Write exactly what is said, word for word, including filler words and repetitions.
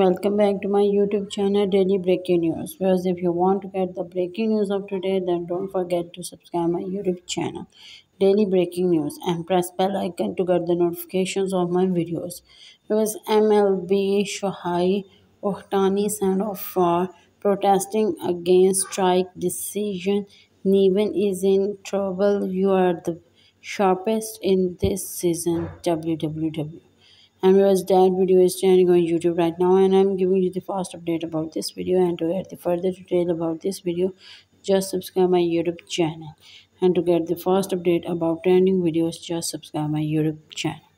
Welcome back to my YouTube channel, Daily Breaking News. Whereas if you want to get the breaking news of today, then don't forget to subscribe my YouTube channel, Daily Breaking News, and press bell icon to get the notifications of my videos. Whereas M L B Shohei Ohtani sent off for protesting against strike decision. Nevin is in trouble. You are the sharpest in this season. W W W. And viewers, that video is trending on YouTube right now, and I'm giving you the fast update about this video. And to get the further detail about this video, just subscribe my YouTube channel. And to get the fast update about trending videos, just subscribe my YouTube channel.